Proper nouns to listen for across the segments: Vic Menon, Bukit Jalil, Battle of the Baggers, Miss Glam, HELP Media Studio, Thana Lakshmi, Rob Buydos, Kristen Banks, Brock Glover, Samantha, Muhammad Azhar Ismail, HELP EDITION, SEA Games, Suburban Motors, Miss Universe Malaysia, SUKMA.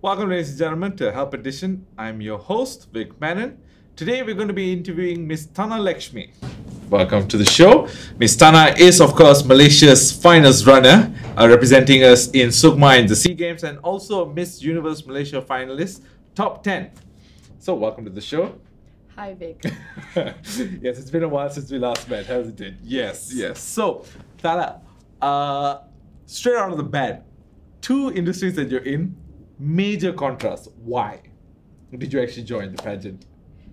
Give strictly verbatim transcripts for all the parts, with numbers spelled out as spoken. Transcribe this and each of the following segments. Welcome, ladies and gentlemen, to Help Edition. I'm your host, Vic Menon. Today we're going to be interviewing Miss Thana Lakshmi. Welcome to the show. Miss Thana is, of course, Malaysia's finest runner, uh, representing us in SUKMA and the SEA Games, and also Miss Universe Malaysia finalist, top ten. So, welcome to the show. Hi, Vic. Yes, it's been a while since we last met, hasn't it? Yes, yes. So, Thana, uh, straight out of the bat, two industries that you're in, major contrast. Why did you actually join the pageant?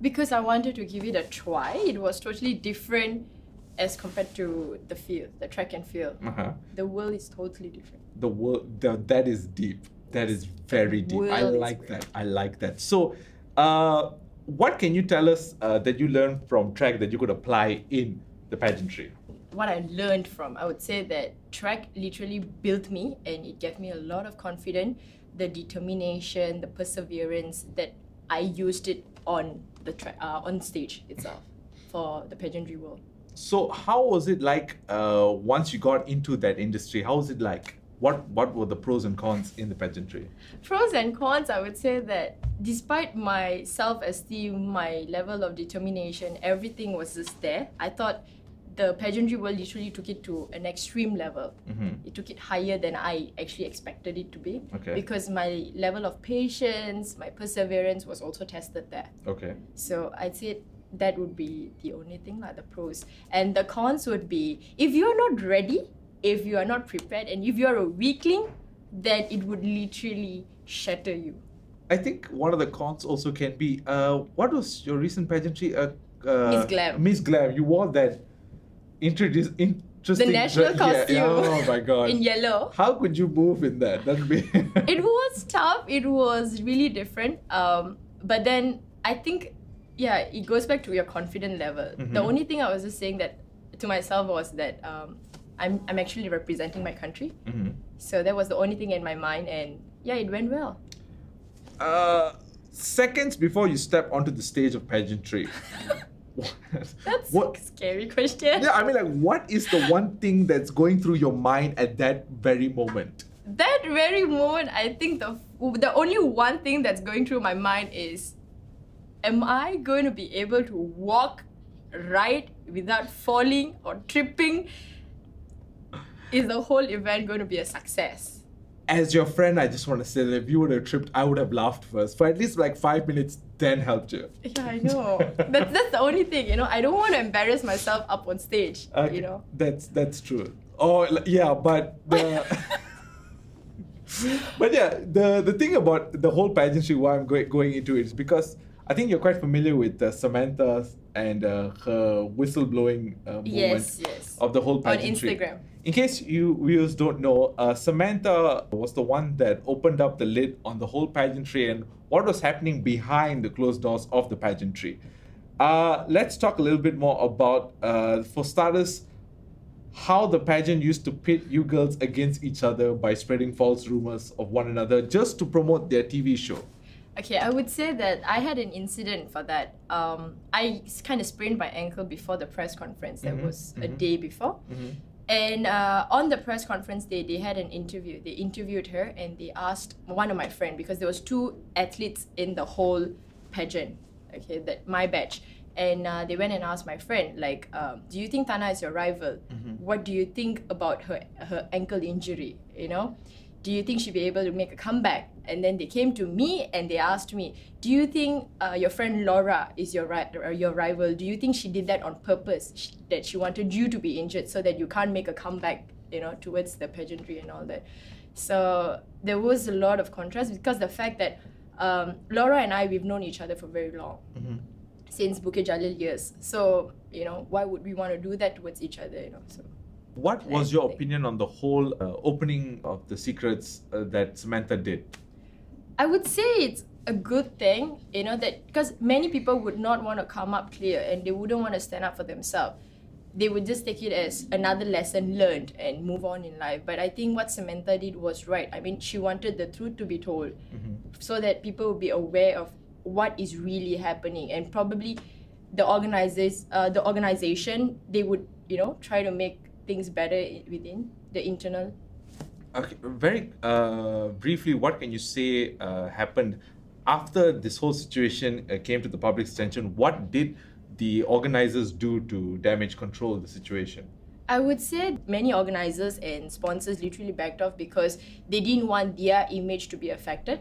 Because I wanted to give it a try. It was totally different as compared to the field, the track and field. Uh-huh. The world is totally different. The world, the, that is deep. That is very deep. I like that. I like that. So, uh, what can you tell us uh, that you learned from track that you could apply in the pageantry? What I learned from, I would say that track literally built me, and it gave me a lot of confidence, the determination, the perseverance that I used it on the track, uh, on stage itself for the pageantry world. So how was it like uh, once you got into that industry? How was it like? What what were the pros and cons in the pageantry? Pros and cons, I would say that despite my self-esteem, my level of determination, everything was just there. I thought the pageantry world literally took it to an extreme level. Mm-hmm. It took it higher than I actually expected it to be. Okay. Because my level of patience, my perseverance was also tested there. Okay. So I'd say that would be the only thing, like the pros. And the cons would be, if you're not ready, if you are not prepared, and if you're a weakling, then it would literally shatter you. I think one of the cons also can be, uh, what was your recent pageantry? Uh, uh, Miss Glam. Miss Glam, you wore that. Introduce interesting. The national costume. Yeah. Oh my god! In yellow. How could you move in that? That'd be. It was tough. It was really different. Um, but then I think, yeah, it goes back to your confident level. Mm-hmm. The only thing I was just saying that to myself was that um, I'm I'm actually representing my country. Mm-hmm. So that was the only thing in my mind, and yeah, it went well. Uh, seconds before you step onto the stage of pageantry. What? That's what? A scary question. Yeah, I mean, like, what is the one thing that's going through your mind at that very moment? That very moment, I think the the only one thing that's going through my mind is, am I going to be able to walk right without falling or tripping? Is the whole event going to be a success? As your friend, I just want to say that if you would have tripped, I would have laughed first for at least like five minutes, then helped you. Yeah, I know. that's, that's the only thing, you know. I don't want to embarrass myself up on stage, okay, you know. That's that's true. Oh, yeah, but the, but yeah, the the thing about the whole pageantry, why I'm going going into it is because I think you're quite familiar with uh, Samantha and uh, her whistleblowing uh, moment yes, yes. of the whole pageantry. On Instagram. In case you viewers don't know, uh, Samantha was the one that opened up the lid on the whole pageantry and what was happening behind the closed doors of the pageantry. Uh, let's talk a little bit more about, uh, for starters, how the pageant used to pit you girls against each other by spreading false rumors of one another just to promote their T V show. Okay, I would say that I had an incident for that. Um, I kind of sprained my ankle before the press conference. That mm-hmm, was mm-hmm. a day before. Mm-hmm. And uh, on the press conference day, they had an interview. They interviewed her and they asked one of my friends, because there was two athletes in the whole pageant, okay, that my batch. And uh, they went and asked my friend, like, um, do you think Thana is your rival? Mm-hmm. What do you think about her her ankle injury, you know? Do you think she'll be able to make a comeback? And then they came to me and they asked me, do you think uh, your friend Laura is your, ri or your rival? Do you think she did that on purpose, she, that she wanted you to be injured so that you can't make a comeback, you know, towards the pageantry and all that? So there was a lot of contrast because the fact that um, Laura and I, we've known each other for very long, mm-hmm. since Bukit Jalil years. So, you know, why would we want to do that towards each other, you know? So. What was your opinion on the whole uh, opening of the secrets uh, that Samantha did? I would say it's a good thing, you know, that because many people would not want to come up clear and they wouldn't want to stand up for themselves. They would just take it as another lesson learned and move on in life. But I think what Samantha did was right. I mean, she wanted the truth to be told, mm-hmm. so that people would be aware of what is really happening, and probably the organizers, uh, the organization, they would, you know, try to make things better within the internal Okay, very uh, briefly, what can you say uh, happened after this whole situation uh, came to the public's attention? What did the organizers do to damage control the situation? I would say many organizers and sponsors literally backed off because they didn't want their image to be affected.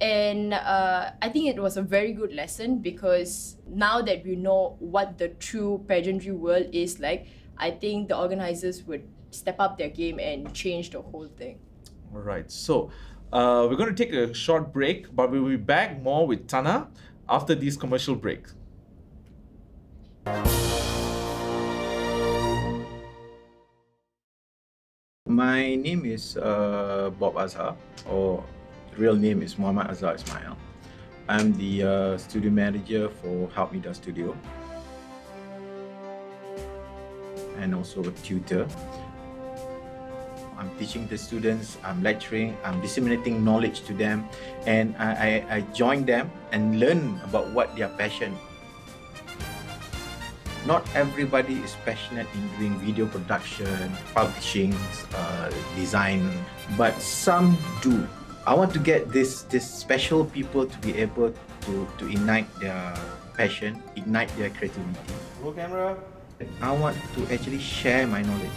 And uh, I think it was a very good lesson, because now that we know what the true pageantry world is like, I think the organizers would step up their game and change the whole thing. All right, so uh, we're going to take a short break, but we'll be back more with Thana after these commercial breaks. My name is uh, Bob Azhar, or real name is Muhammad Azhar Ismail. I'm the uh, studio manager for HELP Media Studio, and also a tutor. I'm teaching the students, I'm lecturing, I'm disseminating knowledge to them, and I, I, I join them and learn about what their passion. Not everybody is passionate in doing video production, publishing, uh, design, but some do. I want to get this, this special people to be able to, to ignite their passion, ignite their creativity. Roll camera. I want to actually share my knowledge.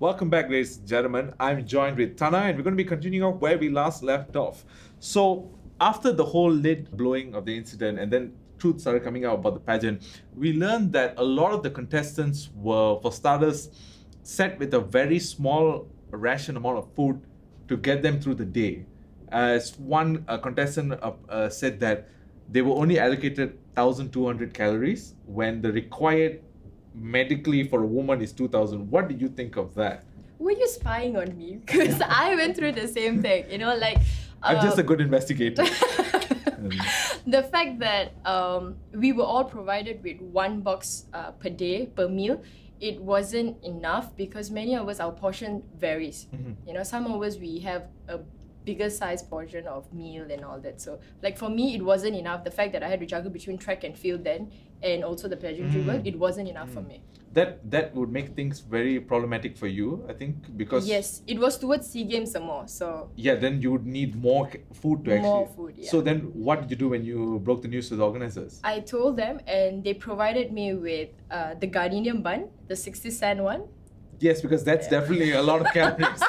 Welcome back, ladies and gentlemen. I'm joined with Thana, and we're going to be continuing off where we last left off. So after the whole lid blowing of the incident, and then truth started coming out about the pageant, we learned that a lot of the contestants were, for starters, set with a very small ration amount of food to get them through the day. As one uh, contestant uh, uh, said that they were only allocated one thousand two hundred calories when the required medically for a woman is two thousand. What did you think of that? Were you spying on me? Because I went through the same thing, you know, like... Uh, I'm just a good investigator. The fact that um, we were all provided with one box uh, per day, per meal, it wasn't enough because many of us, our portion varies. Mm-hmm. You know, some of us, we have a bigger size portion of meal and all that. So, like, for me, it wasn't enough. The fact that I had to juggle between track and field then, and also the pageantry work, mm. it wasn't enough mm. for me. That that would make things very problematic for you, I think, because... Yes, it was towards SEA Games some more, so... Yeah, then you would need more food to more actually... More food, yeah. So then what did you do when you broke the news to the organisers? I told them, and they provided me with uh, the gardenium bun, the sixty cent one. Yes, because that's yeah. definitely a lot of calories.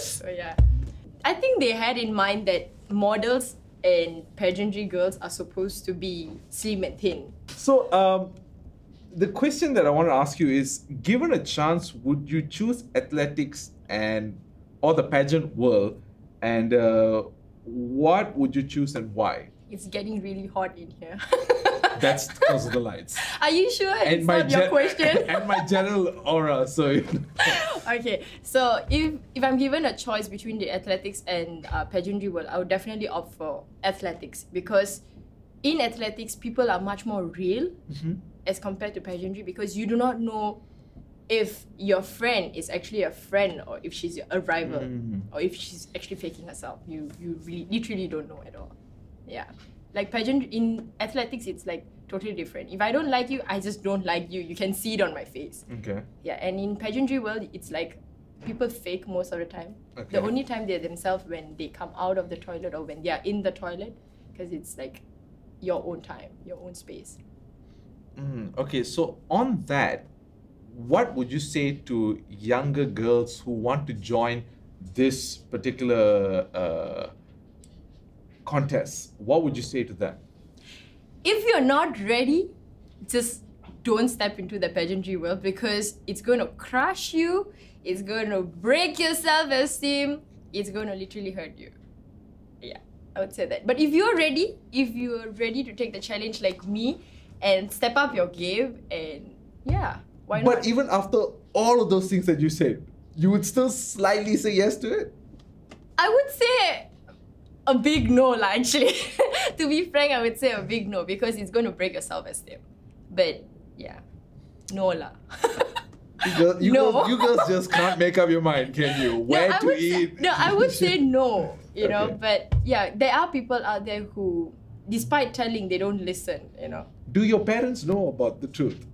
So yeah. I think they had in mind that models and pageantry girls are supposed to be slim and thin. So, um, the question that I want to ask you is, given a chance, would you choose athletics and or the pageant world? And uh, what would you choose and why? It's getting really hot in here. That's because of the lights. Are you sure and it's not your question? And my general aura, so... Okay, so if, if I'm given a choice between the athletics and uh, pageantry world, I would definitely opt for athletics, because in athletics, people are much more real mm-hmm. as compared to pageantry, because you do not know if your friend is actually a friend or if she's a rival mm-hmm. or if she's actually faking herself. You, you really, literally don't know at all. Yeah. Like pageant in athletics, it's like totally different. If I don't like you, I just don't like you. You can see it on my face. Okay. Yeah, and in pageantry world, it's like people fake most of the time. Okay. The only time they're themselves when they come out of the toilet or when they are in the toilet, because it's like your own time, your own space. Mm, okay, so on that, what would you say to younger girls who want to join this particular uh, contest? What would you say to that? If you're not ready, just don't step into the pageantry world, because it's going to crush you, it's going to break your self-esteem, it's going to literally hurt you. Yeah, I would say that. But if you're ready, if you're ready to take the challenge like me and step up your game, and yeah, why not? But even after all of those things that you said, you would still slightly say yes to it? I would say A big no, lah, actually. To be frank, I would say a big no because it's going to break your self-esteem. But yeah, no, lah. You, girl, you, no. girls, you girls just can't make up your mind, can you? Where no, to eat? Say, no, I would say no, you know. Okay. But yeah, there are people out there who, despite telling, they don't listen, you know. Do your parents know about the truth?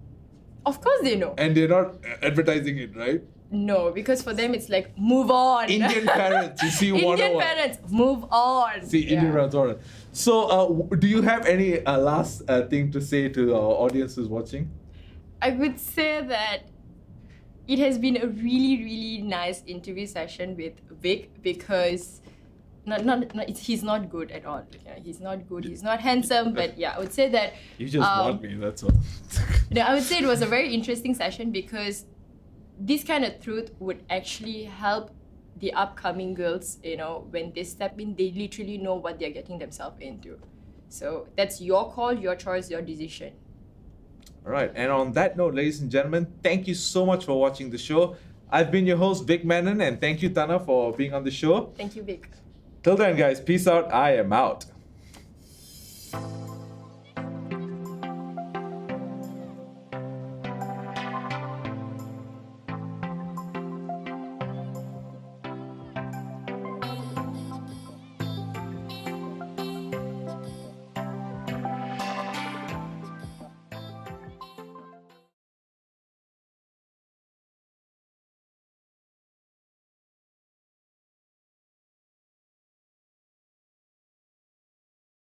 Of course they know. And they're not advertising it, right? No, because for them it's like, move on. Indian parents, you see one oh one. Indian parents, move on. See, yeah. Indian parents, on. So, uh, do you have any uh, last uh, thing to say to our audience who's watching? I would say that it has been a really, really nice interview session with Vic because not, not, not, it's, he's not good at all. You know, he's not good, he's not handsome, but yeah, I would say that... You just um, want me, that's all. No, I would say it was a very interesting session because this kind of truth would actually help the upcoming girls, you know, when they step in, they literally know what they're getting themselves into. So that's your call, your choice, your decision. All right, and on that note, ladies and gentlemen, thank you so much for watching the show. I've been your host, Vic Menon, and thank you, Thana, for being on the show. Thank you, Vic. Till then, guys, peace out. I am out.